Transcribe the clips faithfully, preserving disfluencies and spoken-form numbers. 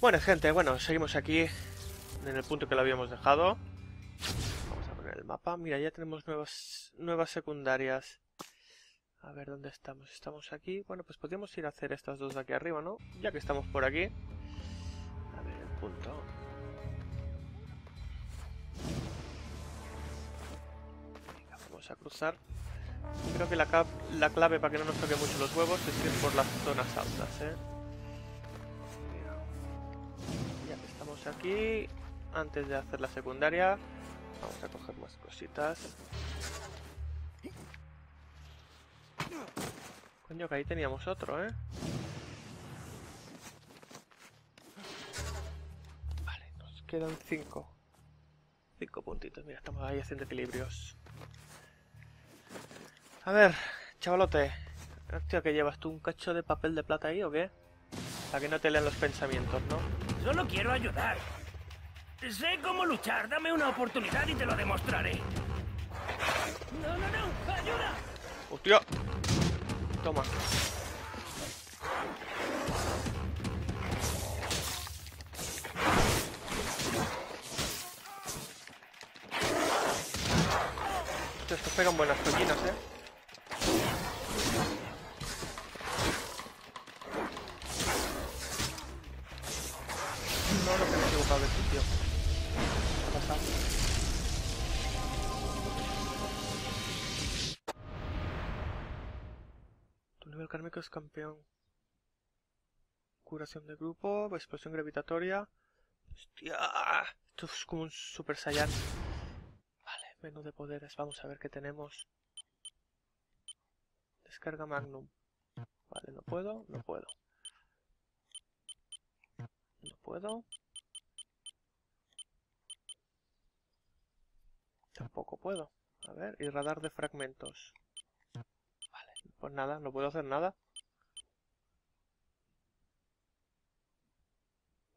Bueno, gente, bueno, seguimos aquí en el punto que lo habíamos dejado. Vamos a poner el mapa. Mira, ya tenemos nuevas, nuevas secundarias. A ver, ¿dónde estamos? Estamos aquí. Bueno, pues podríamos ir a hacer estas dos de aquí arriba, ¿no? Ya que estamos por aquí. A ver, el punto. Venga, vamos a cruzar. Creo que la, la clave para que no nos toquen mucho los huevos es ir por las zonas altas, ¿eh? Mira. Ya que estamos aquí, antes de hacer la secundaria, vamos a coger más cositas. Coño, que ahí teníamos otro, ¿eh? Vale, nos quedan cinco. Cinco puntitos, mira, estamos ahí haciendo equilibrios. A ver, chavalote, hostia, ¿que llevas tú un cacho de papel de plata ahí o qué? Para que no te lean los pensamientos, ¿no? Solo quiero ayudar. Sé cómo luchar, dame una oportunidad y te lo demostraré. ¡No, no, no! ¡Ayuda! ¡Hostia! Toma. Hostia, estos pegan buenas collinas, ¿eh? Es campeón. Curación de grupo, explosión gravitatoria. Hostia, esto es como un super saiyan. Vale, menú de poderes, vamos a ver qué tenemos. Descarga magnum. Vale, no puedo, no puedo. No puedo. Tampoco puedo. A ver, y radar de fragmentos. Vale, pues nada, no puedo hacer nada.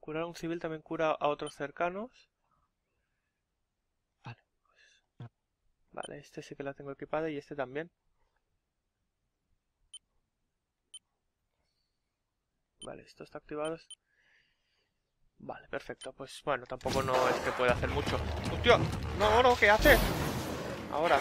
Curar a un civil también cura a otros cercanos. Vale, pues... Vale, este sí que la tengo equipada y este también. Vale, estos están activados. Vale, perfecto. Pues bueno, tampoco no es que pueda hacer mucho. ¡Hostia! ¡No, no! ¿Qué haces? Ahora.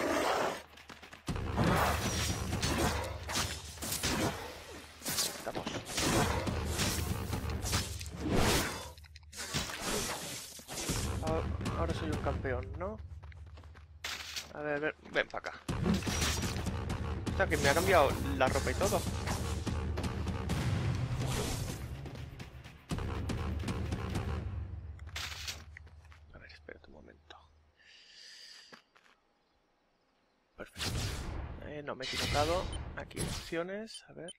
Ahora soy un campeón, ¿no? A ver, ven, ven para acá. O sea, que me ha cambiado la ropa y todo. A ver, espérate un momento. Perfecto. Eh, no, me he equivocado. Aquí hay opciones, a ver.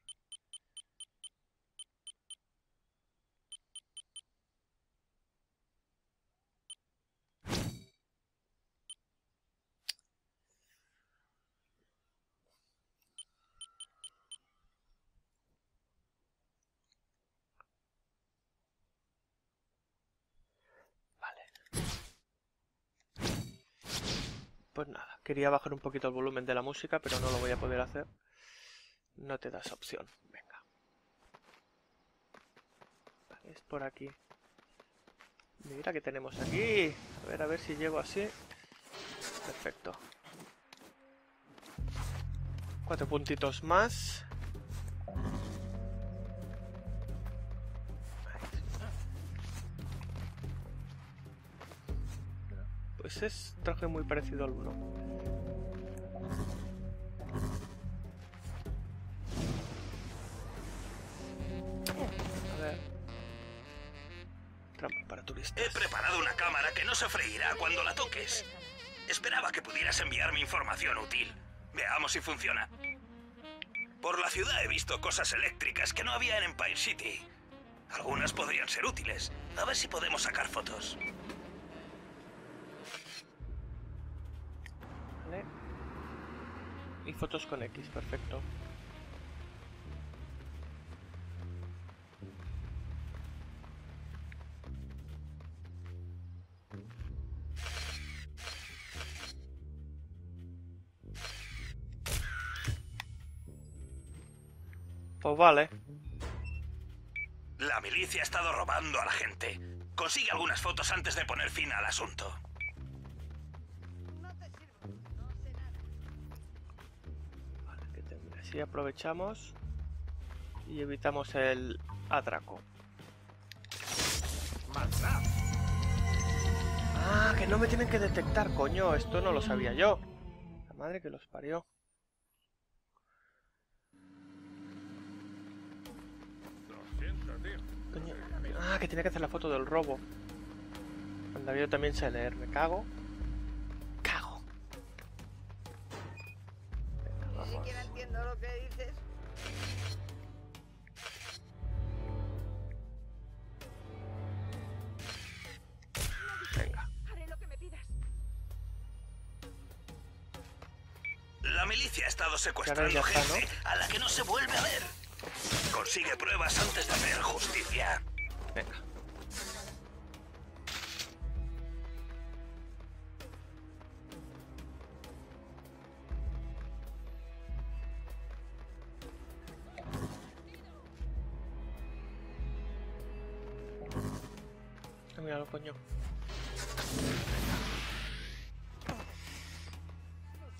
Pues nada, quería bajar un poquito el volumen de la música, pero no lo voy a poder hacer. No te das opción, venga. Vale, es por aquí. Mira que tenemos aquí. A ver, a ver si llego así. Perfecto. Cuatro puntitos más. Pues es traje muy parecido al uno. A ver. Trampa para turistas. He preparado una cámara que no se freirá cuando la toques. Esperaba que pudieras enviarme información útil. Veamos si funciona. Por la ciudad he visto cosas eléctricas que no había en Empire City. Algunas podrían ser útiles. A ver si podemos sacar fotos. Y fotos con X, perfecto. Pues vale. La milicia ha estado robando a la gente. Consigue algunas fotos antes de poner fin al asunto. No te sirvo, no sé nada. Vale, que termine. Así aprovechamos y evitamos el atraco. ¡Maldad! Ah, que no me tienen que detectar, coño. Esto no lo sabía yo. La madre que los parió. Coño. Ah, que tenía que hacer la foto del robo. Anda, yo también sé leer. Me cago. Cago. Venga, vamos. Ni siquiera entiendo lo que dices. Venga. Haré lo que me pidas. La milicia ha estado secuestrando gente a la que no se vuelve a ver. Consigue pruebas antes de hacer justicia. Venga. Míralo, coño.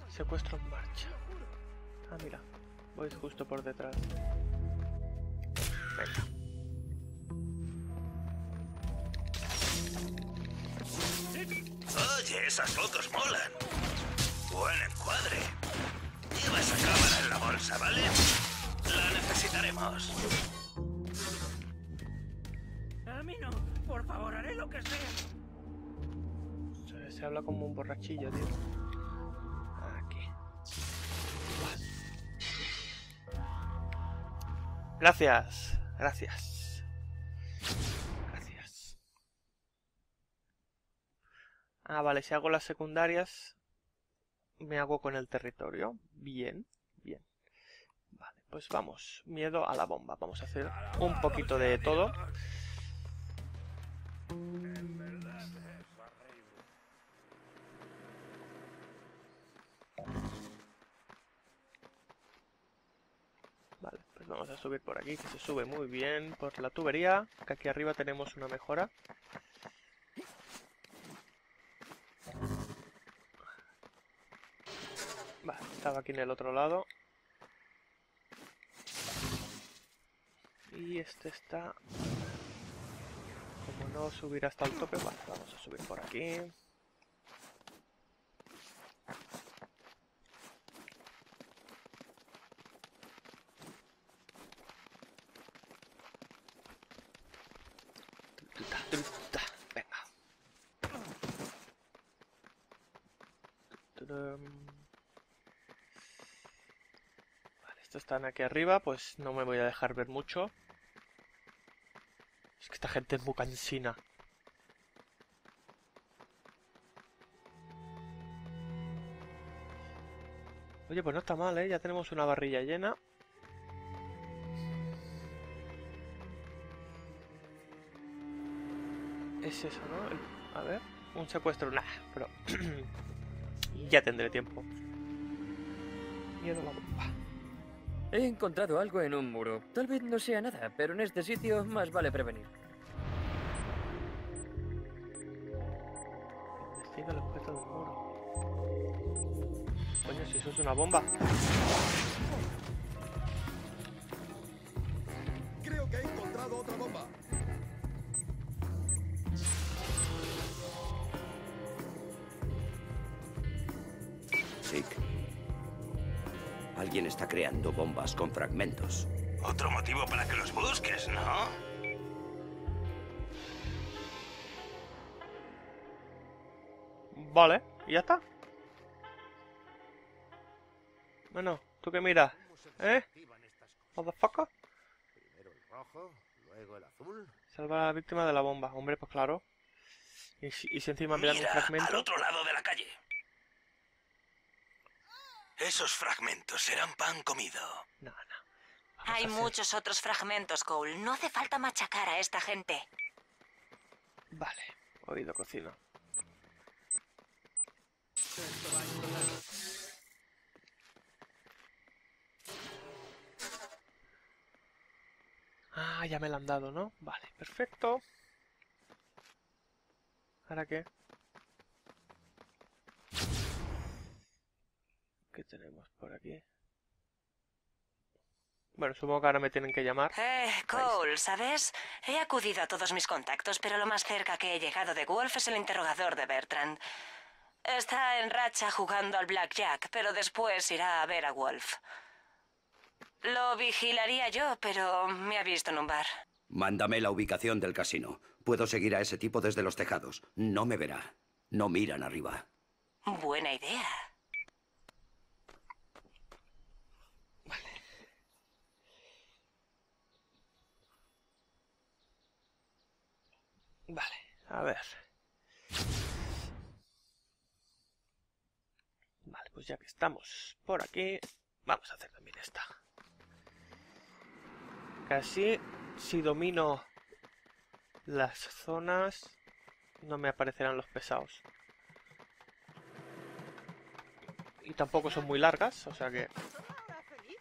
Secuestro en marcha. Ah, mira. Voy justo por detrás. Venga. Oye, esas fotos molan. Buen encuadre. Lleva esa cámara en la bolsa, ¿vale? La necesitaremos. A mí no, por favor, haré lo que sea. Se, se habla como un borrachillo, tío. Aquí. Gracias. Gracias. Gracias. Ah, vale, si hago las secundarias, me hago con el territorio. Bien, bien. Vale, pues vamos. Miedo a la bomba. Vamos a hacer un poquito de todo. Vamos a subir por aquí, que se sube muy bien por la tubería, que aquí arriba tenemos una mejora. Vale, estaba aquí en el otro lado. Y este está... Como no subir hasta el tope, vale, vamos a subir por aquí. Vale, estos están aquí arriba, pues no me voy a dejar ver mucho. Es que esta gente es muy cansina. Oye, pues no está mal, ¿eh? Ya tenemos una barrilla llena. Es eso, ¿no? A ver, un secuestro, nah, pero... Ya tendré tiempo. Miedo a la bomba. He encontrado algo en un muro. Tal vez no sea nada, pero en este sitio más vale prevenir. Investiga el objeto del muro. Coño, si eso es una bomba. Creo que he encontrado otra bomba. Alguien está creando bombas con fragmentos. Otro motivo para que los busques, ¿no? Vale, y ya está. Bueno, ¿tú qué miras? ¿Eh? ¿Motherfucker? Primero el rojo, luego el azul. Salvar a la víctima de la bomba. Hombre, pues claro. Y si, y si encima miran un fragmento... al otro lado de la calle. Esos fragmentos serán pan comido. No, no. Hay muchos otros fragmentos, Cole. No hace falta machacar a esta gente. Vale. Oído cocino. Ah, ya me la han dado, ¿no? Vale, perfecto. ¿Ahora qué? ¿Qué tenemos por aquí? Bueno, supongo que ahora me tienen que llamar. Eh, Cole, ¿sabes? He acudido a todos mis contactos, pero lo más cerca que he llegado de Wolf es el interrogador de Bertrand. Está en racha jugando al blackjack, pero después irá a ver a Wolf. Lo vigilaría yo, pero me ha visto en un bar. Mándame la ubicación del casino. Puedo seguir a ese tipo desde los tejados. No me verá. No miran arriba. Buena idea. Vale, a ver. Vale, pues ya que estamos por aquí, vamos a hacer también esta. Casi, si domino las zonas, no me aparecerán los pesados. Y tampoco son muy largas, o sea que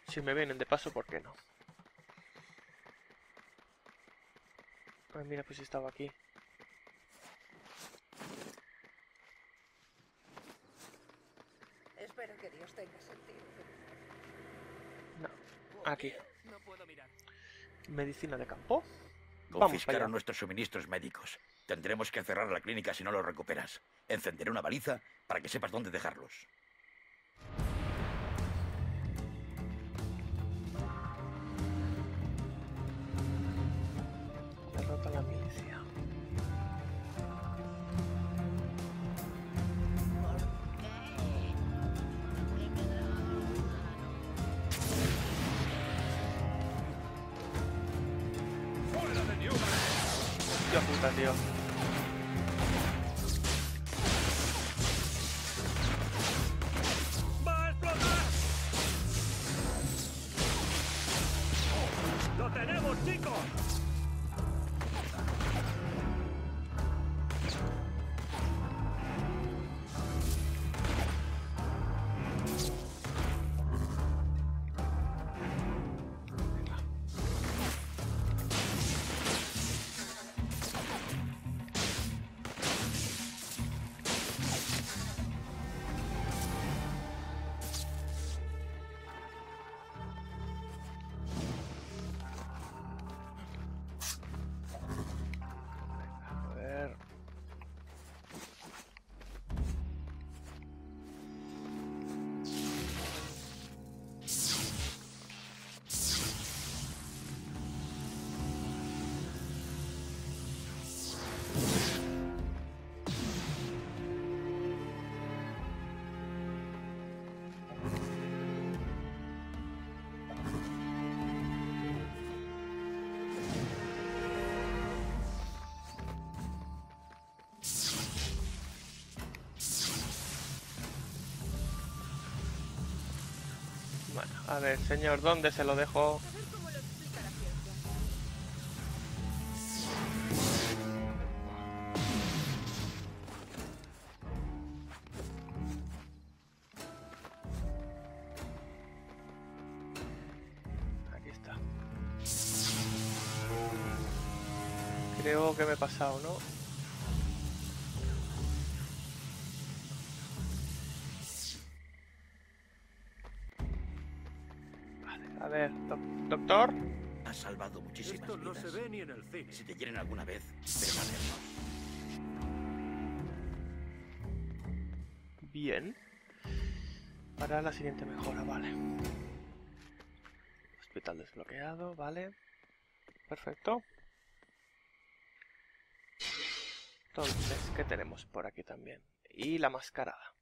si me vienen de paso, ¿por qué no? Ay, mira, pues estaba aquí. Espero que Dios tenga sentido. No, aquí. No puedo mirar. Medicina de campo. Confiscaron nuestros suministros médicos. Tendremos que cerrar la clínica si no los recuperas. Encenderé una baliza para que sepas dónde dejarlos. Derrota a la milicia. Dios puta, tío. ¡Va a explotar! ¡Lo tenemos, chicos! A ver, señor, ¿dónde se lo dejo? Aquí está. Creo que me he pasado, ¿no? A ver, do doctor. Has salvado muchísimas vidas. Esto no se ve ni en el cine. Si te quieren alguna vez, permanezca. Bien. Para la siguiente mejora, vale. Hospital desbloqueado, vale. Perfecto. Entonces, ¿qué tenemos por aquí también? Y la mascarada.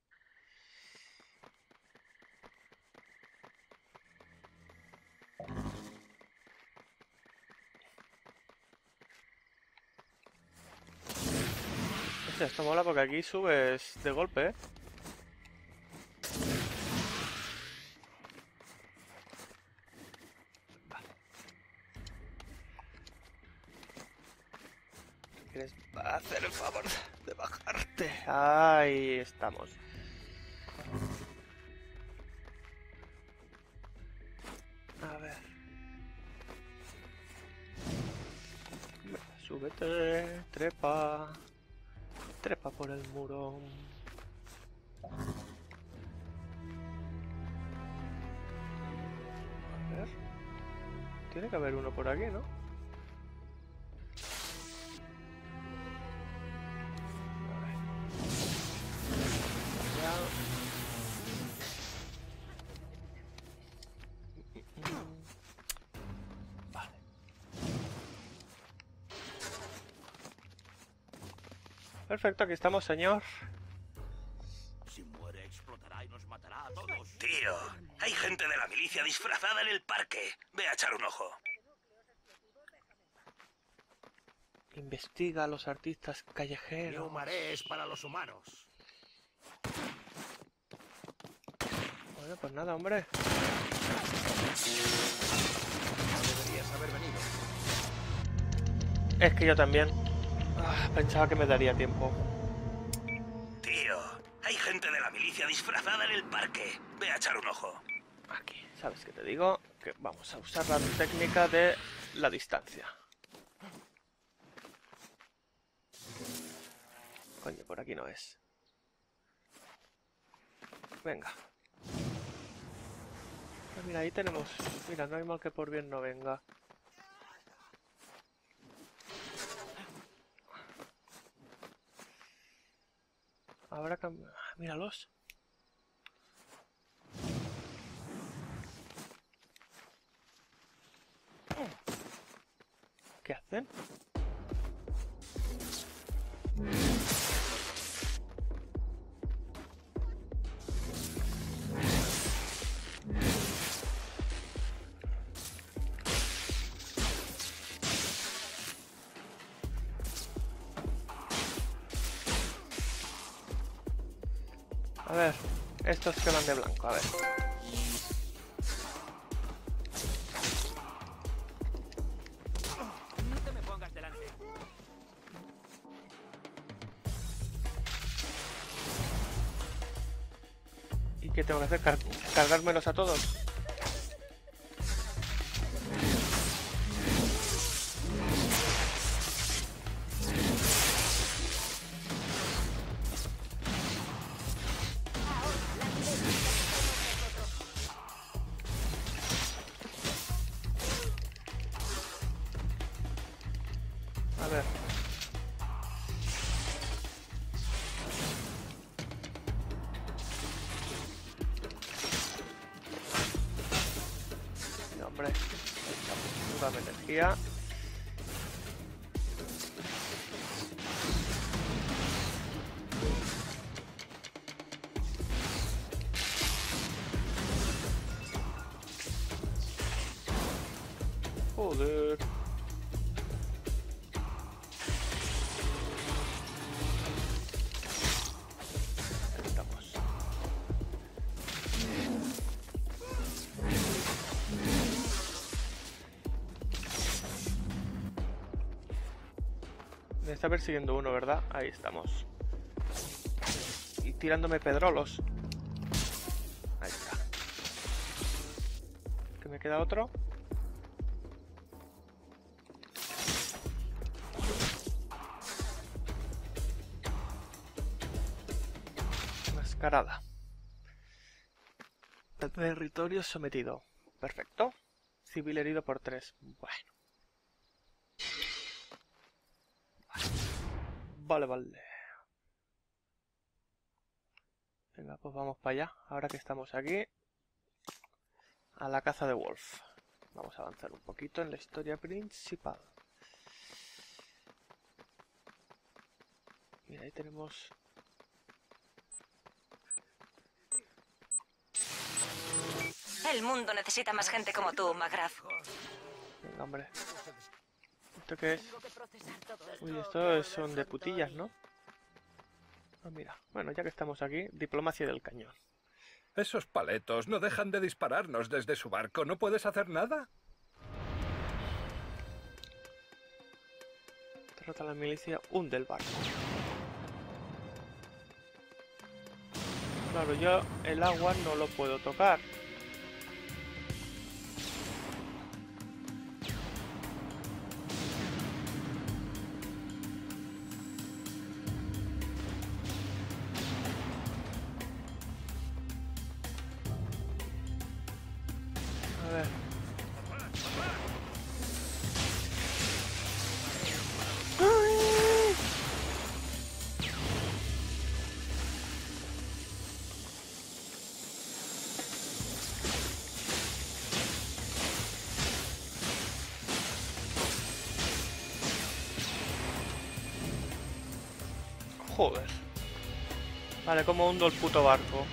Esto mola porque aquí subes de golpe, ¿eh? Vale. ¿Quieres hacer el favor de bajarte? Ahí estamos. A ver. Súbete, trepa. Trepa por el muro. A ver. Tiene que haber uno por aquí, ¿no? Perfecto, aquí estamos, señor. Si muere, explotará y nos matará a todos. Tío, hay gente de la milicia disfrazada en el parque. Ve a echar un ojo. Investiga a los artistas callejeros. Neumaré es para los humanos. Bueno, pues nada, hombre. No deberías haber venido. Es que yo también. Pensaba que me daría tiempo. Tío, hay gente de la milicia disfrazada en el parque. Ve a echar un ojo. Aquí, ¿sabes qué te digo? Que vamos a usar la técnica de la distancia. Coño, por aquí no es. Venga. Ah, mira, ahí tenemos. Mira, no hay mal que por bien no venga. Habrá cambiado. Míralos. ¿Qué hacen? A ver, estos que van de blanco, a ver. No te me pongas delante. ¿Y qué tengo que hacer? ¿Car- cargármelos a todos? Energía. Joder. Está persiguiendo uno, ¿verdad? Ahí estamos. Y tirándome pedrolos. Ahí está. ¿Que me queda otro? Mascarada. Territorio sometido. Perfecto. Civil herido por tres. Bueno. Vale, vale. Venga, pues vamos para allá. Ahora que estamos aquí, a la caza de Wolf. Vamos a avanzar un poquito en la historia principal. Mira, ahí tenemos... El mundo necesita más gente como tú, McGrath. Venga, hombre. ¿Esto qué es? Uy, estos son de putillas, ¿no? Ah, mira. Bueno, ya que estamos aquí, diplomacia del cañón. Esos paletos no dejan de dispararnos desde su barco. ¿No puedes hacer nada? Derrota a la milicia, hunde el barco. Claro, yo el agua no lo puedo tocar. Joder. Vale, como hundo el puto barco.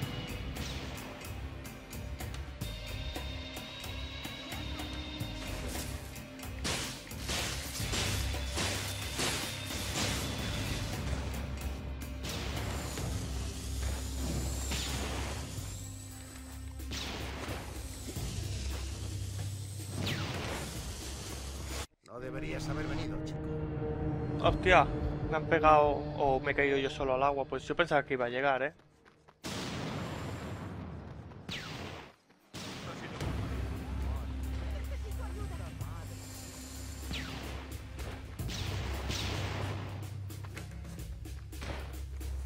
No deberías haber venido, chico. Hostia. Me han pegado o me he caído yo solo al agua. Pues yo pensaba que iba a llegar, ¿eh?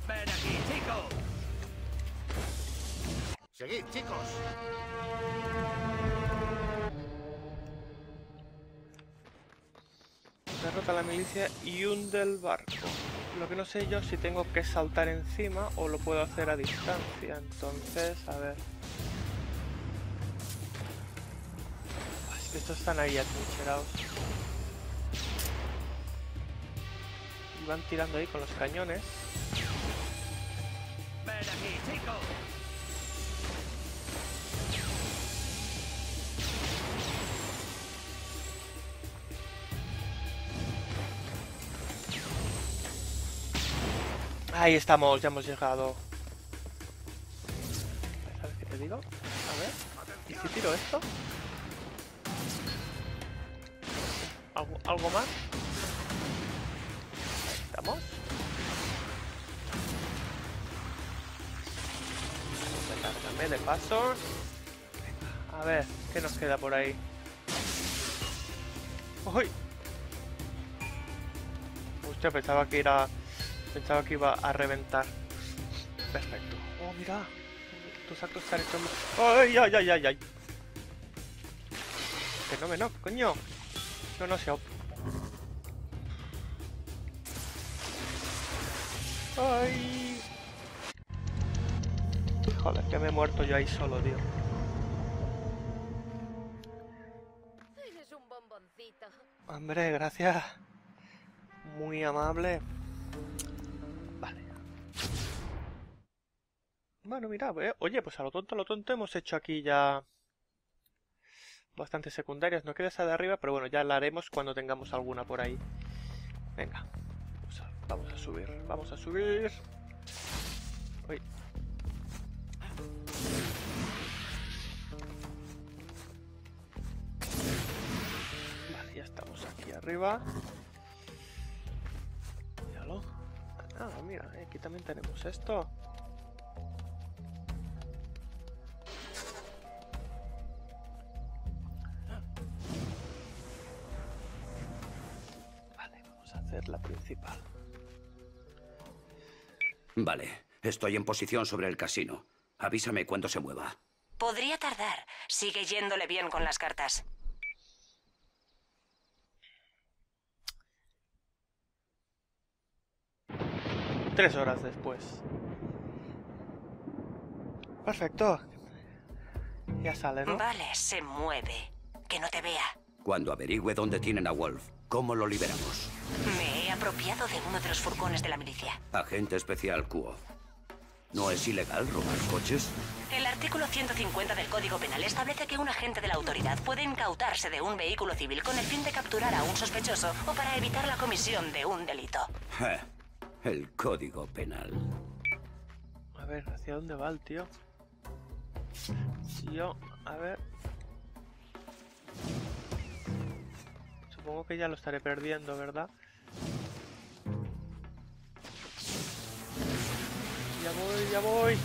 Ven aquí, chicos. Seguid, chicos. Derrota a la milicia y hunde el barco. Lo que no sé yo si tengo que saltar encima o lo puedo hacer a distancia. Entonces, a ver. Es que estos están ahí atrincherados. Y van tirando ahí con los cañones. Ven aquí, chicos. Ahí estamos, ya hemos llegado. ¿Sabes qué te digo? A ver, ¿y si tiro esto? ¿Algo, algo más? Ahí estamos. Recárgame de pasos. A ver, ¿qué nos queda por ahí? ¡Uy! Hostia, pensaba que era... Pensaba que iba a reventar. Perfecto. Oh, mira. Tus actos están hechos. ¡Ay, ay, ay, ay, ay! Que no me no, coño. No, no se op. ¡Ay! Joder, que me he muerto yo ahí solo, tío. Eres un bomboncito. Hombre, gracias. Muy amable. Bueno, mira, eh. Oye, pues a lo tonto, a lo tonto hemos hecho aquí ya bastantes secundarias. No queda esa de arriba, pero bueno, ya la haremos cuando tengamos alguna por ahí. Venga, vamos a, vamos a subir, vamos a subir. Uy. Vale, ya estamos aquí arriba. Míralo. Ah, mira, eh, aquí también tenemos esto. La principal. Vale, estoy en posición sobre el casino. Avísame cuando se mueva. Podría tardar. Sigue yéndole bien con las cartas. Tres horas después. Perfecto. Ya sale, ¿no? Vale, se mueve. Que no te vea. Cuando averigüe dónde tienen a Wolf, ¿cómo lo liberamos? Me he apropiado de uno de los furgones de la milicia. Agente especial Kuo. ¿No es ilegal robar coches? El artículo ciento cincuenta del Código Penal establece que un agente de la autoridad puede incautarse de un vehículo civil con el fin de capturar a un sospechoso o para evitar la comisión de un delito. El Código Penal. A ver, ¿hacia dónde va el tío? Yo, a ver... Supongo que ya lo estaré perdiendo, ¿verdad? Ya voy, ya voy.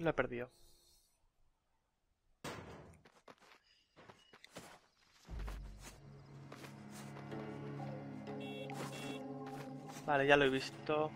La he perdido. Vale, ya lo he visto.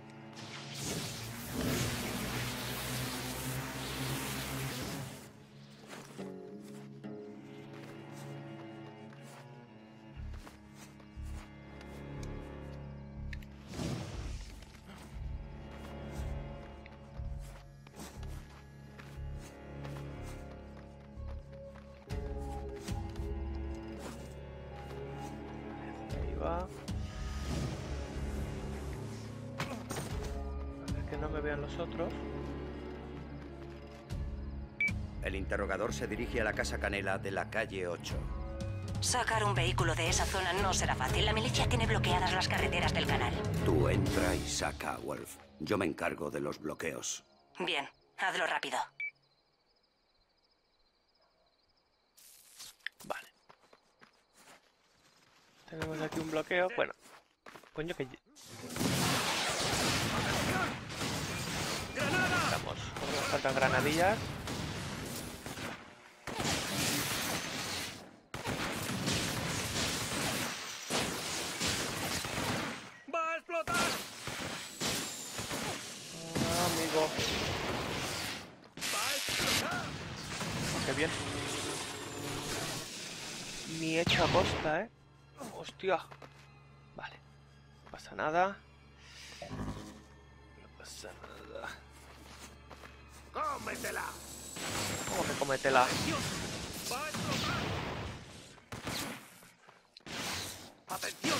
que veo en los otros. El interrogador se dirige a la Casa Canela de la calle ocho. Sacar un vehículo de esa zona no será fácil. La milicia tiene bloqueadas las carreteras del canal. Tú entra y saca a Wolf. Yo me encargo de los bloqueos. Bien, hazlo rápido. Vale. Tenemos aquí un bloqueo. Bueno. Coño que... Vamos, unas cuantas granadillas. Qué bien. Ni hecho a costa, ¿eh? Hostia. Vale. No pasa nada. No pasa nada. ¡Cómetela! ¿Cómo que cómetela? ¡Atención!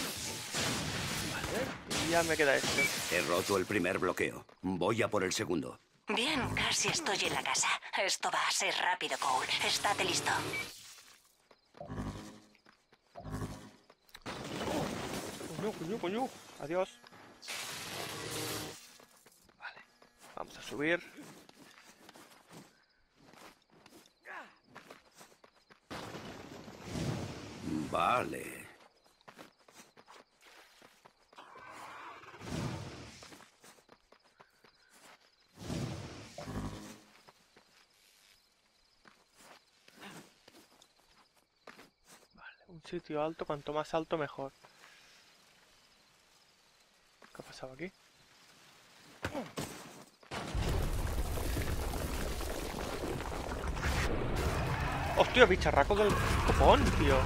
Vale. Y ya me queda este. He roto el primer bloqueo. Voy a por el segundo. Bien, casi estoy en la casa. Esto va a ser rápido, Cole. Estate listo. Coño, coño, coño. Adiós. Vale. Vamos a subir. Vale. Sitio alto, cuanto más alto mejor. ¿Qué ha pasado aquí? ¡Hostia, bicharraco del copón, tío!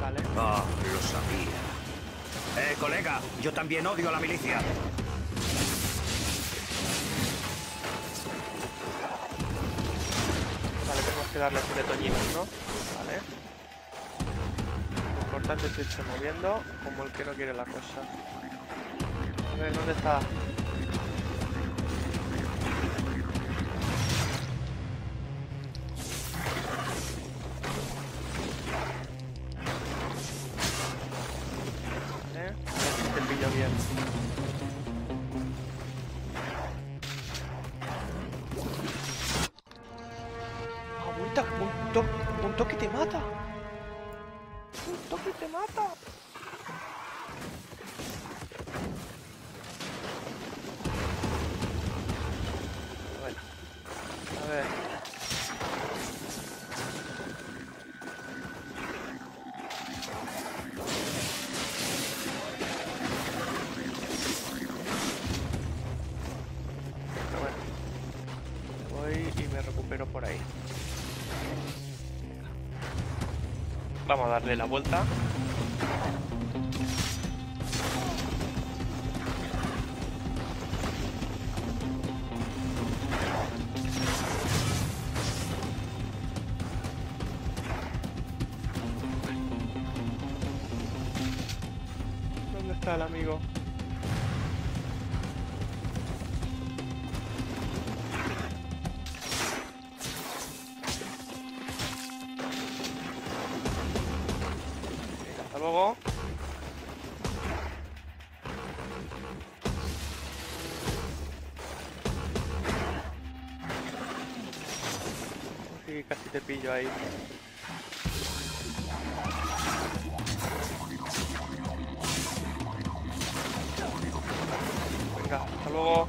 Vale. Ah, lo sabía. Eh, colega, yo también odio a la milicia. Vale, tenemos que darle fuletoñitos, ¿no? Vale. Lo importante es irse moviendo como el que no quiere la cosa. A ver, ¿dónde está? Vamos a darle la vuelta. ¿Dónde está el amigo? Casi te pillo ahí. Venga, hasta luego.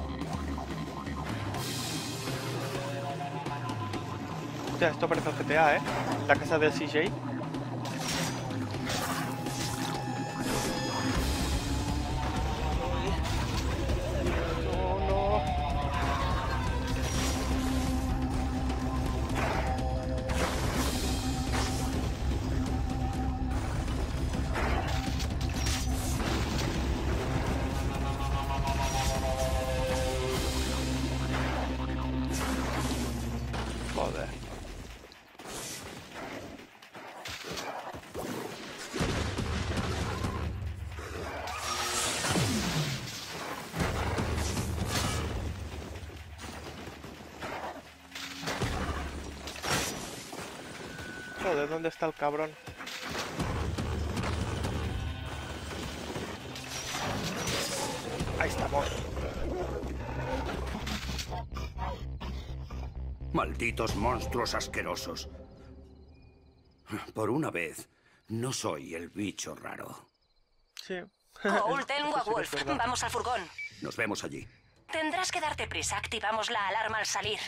Hostia, esto parece el G T A, ¿eh? La casa del C J. Joder, ¿dónde está el cabrón? Ahí estamos. Malditos monstruos asquerosos. Por una vez, no soy el bicho raro. Sí. Cole, tengo a Wolf. Vamos al furgón. Nos vemos allí. Tendrás que darte prisa. Activamos la alarma al salir.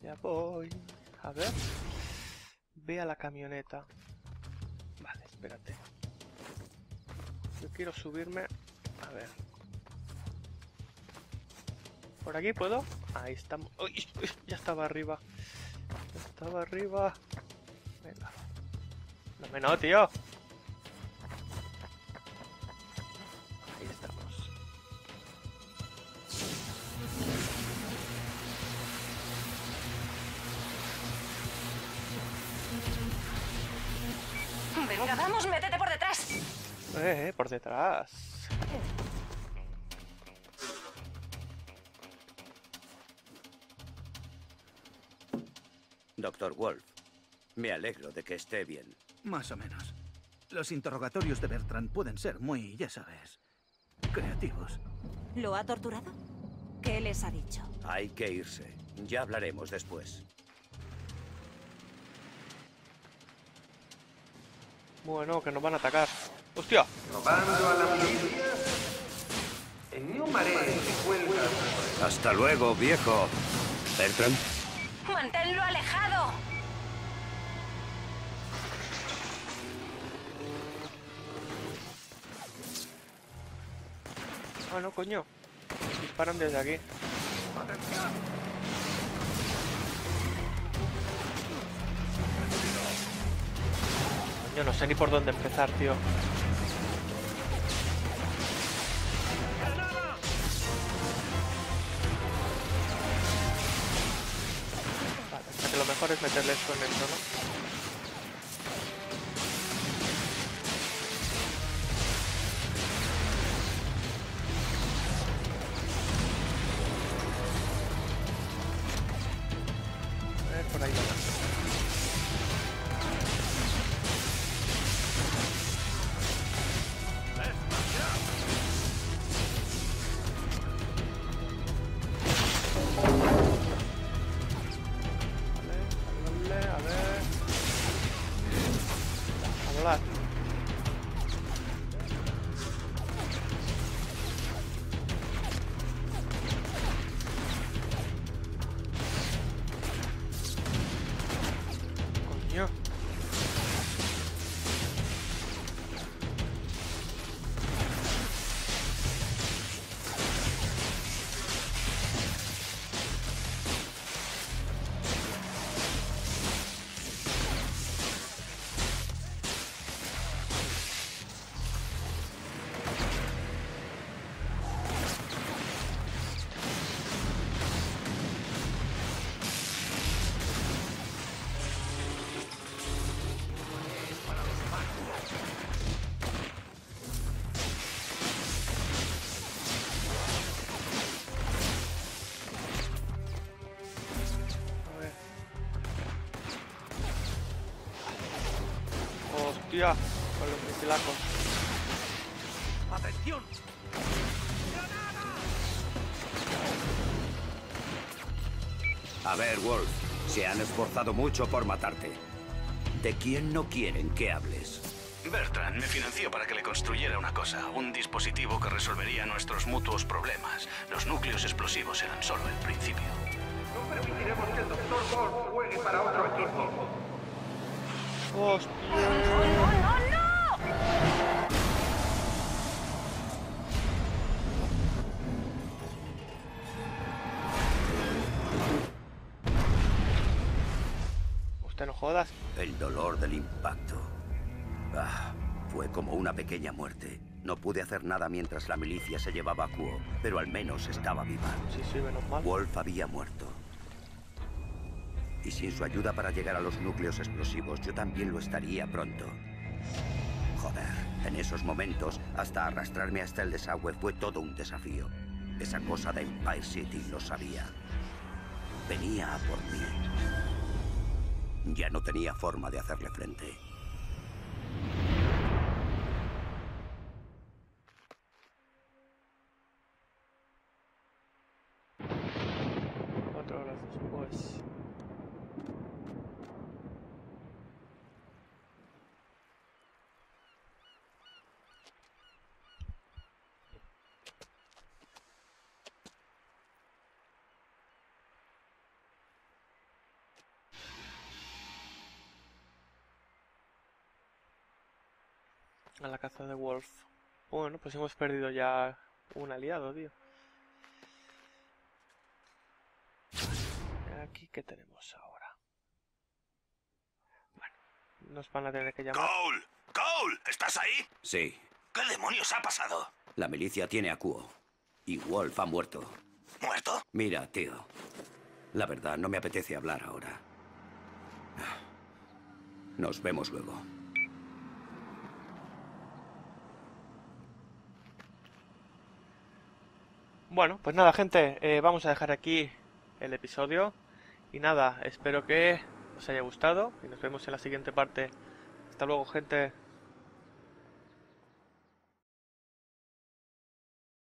Ya voy. A ver. Ve a la camioneta. Vale, espérate. Yo quiero subirme. A ver. ¿Por aquí puedo? Ahí estamos. ¡Uy! ¡Uy! Ya estaba arriba. Ya estaba arriba. Venga. No me no, tío. Ahí estamos. Venga, vamos, métete por detrás. Eh, eh por detrás. Doctor Wolf, me alegro de que esté bien. Más o menos. Los interrogatorios de Bertrand pueden ser muy, ya sabes, creativos. ¿Lo ha torturado? ¿Qué les ha dicho? Hay que irse. Ya hablaremos después. Bueno, que nos van a atacar. ¡Hostia! Robando a la milicia. En un mareo se cuelga. Hasta luego, viejo. Bertrand. ¡Manténlo alejado! Ah, no, coño. Disparan desde aquí. Yo no sé ni por dónde empezar, tío. Es meterle esto en el tono. A ver, por ahí va. Hostia, con los misilacos. ¡Atención! A ver, Wolf, se han esforzado mucho por matarte. ¿De quién no quieren que hables? Bertrand me financió para que le construyera una cosa, un dispositivo que resolvería nuestros mutuos problemas. Los núcleos explosivos eran solo el principio. No permitiremos que el doctor Wolf juegue para otro equipo. ¡Hostia! ¡No, no, no, no! Usted no jodas. El dolor del impacto. Ah, fue como una pequeña muerte. No pude hacer nada mientras la milicia se llevaba a Kuo, pero al menos estaba viva. Sí, sí, menos mal. Wolf había muerto. Y sin su ayuda para llegar a los núcleos explosivos, yo también lo estaría pronto. Joder, en esos momentos, hasta arrastrarme hasta el desagüe fue todo un desafío. Esa cosa de Empire City lo sabía. venía a por mí. Ya no tenía forma de hacerle frente. Cuatro horas después. A la caza de Wolf. Bueno, pues hemos perdido ya un aliado, tío. Aquí, ¿qué tenemos ahora? Bueno, nos van a tener que llamar. ¡Cole! ¡Cole! ¿Estás ahí? Sí. ¿Qué demonios ha pasado? La milicia tiene a Kuo. Y Wolf ha muerto. ¿Muerto? Mira, tío. La verdad, no me apetece hablar ahora. Nos vemos luego. Bueno, pues nada, gente, eh, vamos a dejar aquí el episodio. Y nada, espero que os haya gustado y nos vemos en la siguiente parte. Hasta luego, gente.